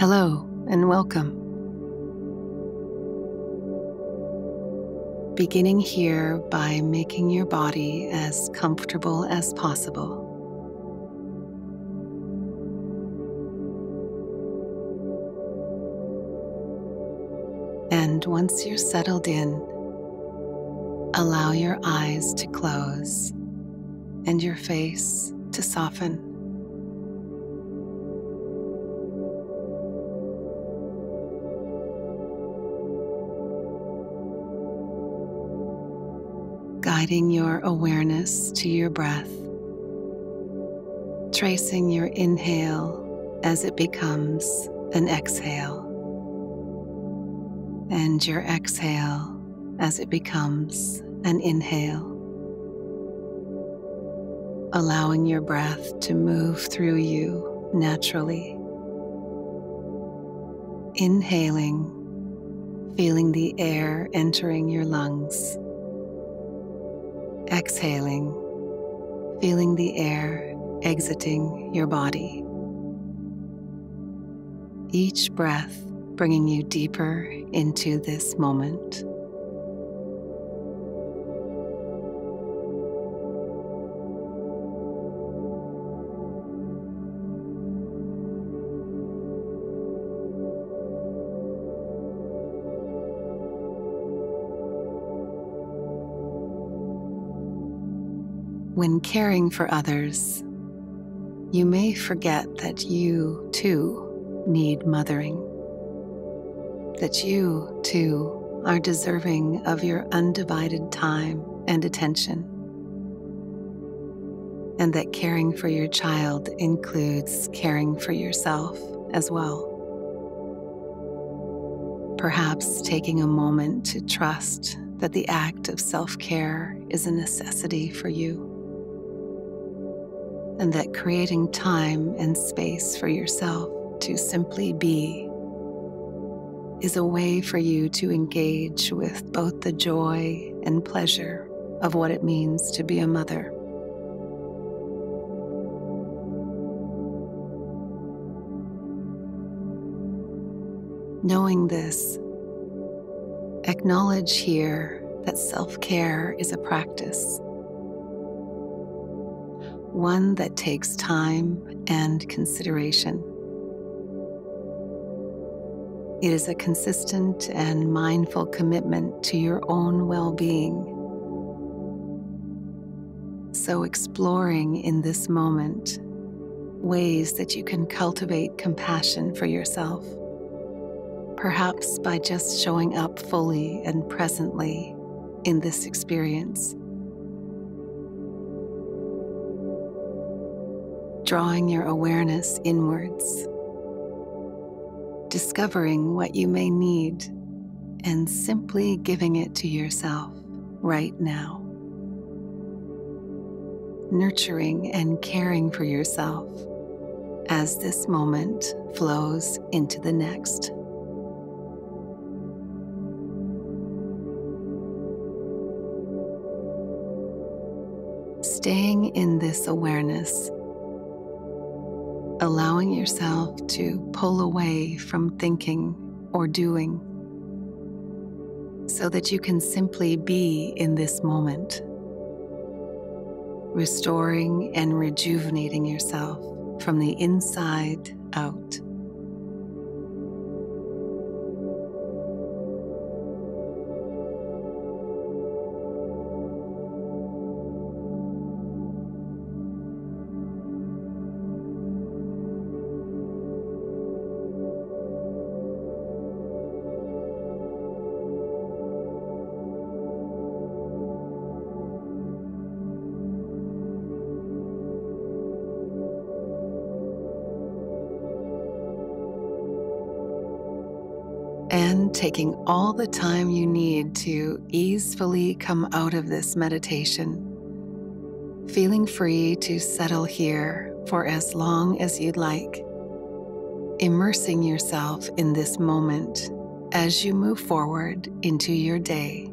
Hello and welcome. Beginning here by making your body as comfortable as possible. And once you're settled in, allow your eyes to close and your face to soften. Guiding your awareness to your breath, tracing your inhale as it becomes an exhale, and your exhale as it becomes an inhale. Allowing your breath to move through you naturally. Inhaling, feeling the air entering your lungs. Exhaling, feeling the air exiting your body. Each breath bringing you deeper into this moment. When caring for others, you may forget that you, too, need mothering, that you, too, are deserving of your undivided time and attention, and that caring for your child includes caring for yourself as well. Perhaps taking a moment to trust that the act of self-care is a necessity for you, and that creating time and space for yourself to simply be is a way for you to engage with both the joy and pleasure of what it means to be a mother. Knowing this, acknowledge here that self-care is a practice. One that takes time and consideration. It is a consistent and mindful commitment to your own well-being. So exploring in this moment ways that you can cultivate compassion for yourself, perhaps by just showing up fully and presently in this experience. Drawing your awareness inwards, discovering what you may need, and simply giving it to yourself right now. Nurturing and caring for yourself as this moment flows into the next. Staying in this awareness, allowing yourself to pull away from thinking or doing so that you can simply be in this moment, restoring and rejuvenating yourself from the inside out. And taking all the time you need to easefully come out of this meditation, feeling free to settle here for as long as you'd like, immersing yourself in this moment as you move forward into your day.